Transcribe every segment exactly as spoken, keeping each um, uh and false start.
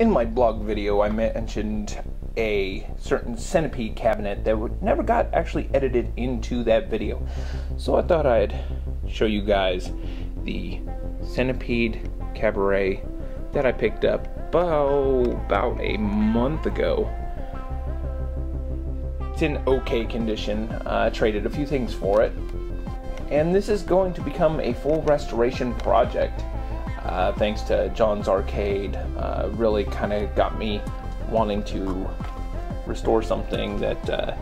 In my blog video, I mentioned a certain Centipede cabinet that would, never got actually edited into that video. So I thought I'd show you guys the Centipede cabaret that I picked up about, about a month ago. It's in okay condition. I uh, traded a few things for it. And this is going to become a full restoration project. Uh, thanks to John's Arcade, uh, really kind of got me wanting to restore something that uh,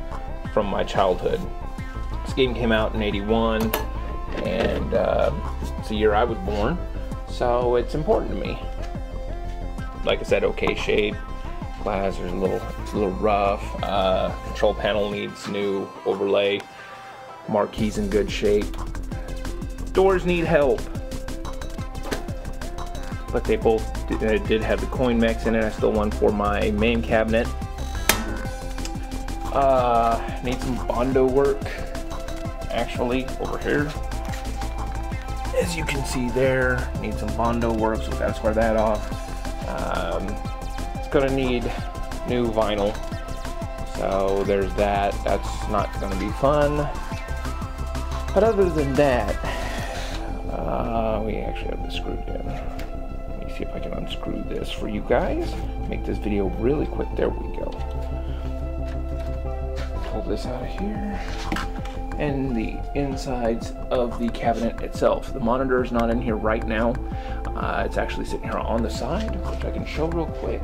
from my childhood. This game came out in eighty-one, and uh, it's the year I was born, so it's important to me. Like I said, okay shape. Glass is a little, it's a little rough. Uh, control panel needs new overlay. Marquee's in good shape. Doors need help. But they both did have the coin mechs in it. I still won for my main cabinet. Uh, need some Bondo work, actually, over here. As you can see there, need some Bondo work, so we've got to square that off. Um, it's gonna need new vinyl. So there's that. That's not gonna be fun. But other than that, uh, we actually have this screwed in. See if I can unscrew this for you guys. Make this video really quick. There we go. Pull this out of here. And the insides of the cabinet itself. The monitor is not in here right now. Uh, it's actually sitting here on the side, which I can show real quick.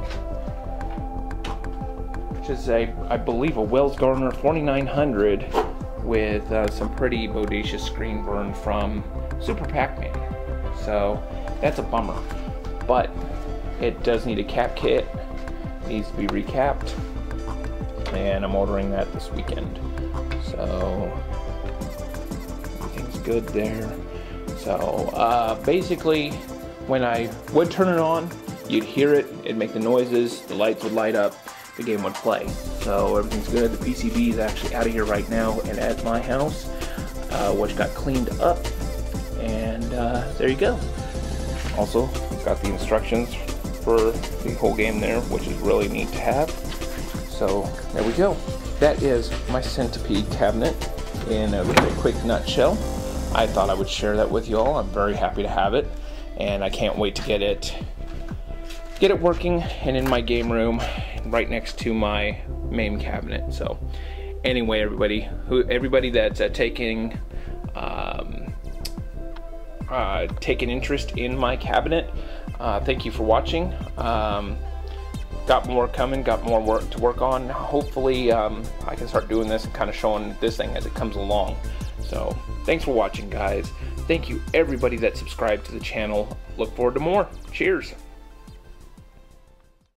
Which is a, I believe, a Wells Gardner forty-nine hundred with uh, some pretty bodacious screen burn from Super Pac-Man. So that's a bummer. But it does need a cap kit, it needs to be recapped, and I'm ordering that this weekend. So everything's good there. So uh, basically, when I would turn it on, you'd hear it, it'd make the noises, the lights would light up, the game would play. So everything's good. The P C B is actually out of here right now and at my house, uh, which got cleaned up, and uh, there you go. Also, got the instructions for the whole game there, which is really neat to have. So there we go. That is my Centipede cabinet in a really quick nutshell. I thought I would share that with you all. I'm very happy to have it, and I can't wait to get it get it working and in my game room right next to my main cabinet. So anyway, everybody who everybody that's uh, taking um, Uh, take an interest in my cabinet. Uh, thank you for watching. Um, got more coming, got more work to work on. Hopefully um, I can start doing this and kind of showing this thing as it comes along. So thanks for watching, guys. Thank you everybody that subscribed to the channel. Look forward to more. Cheers.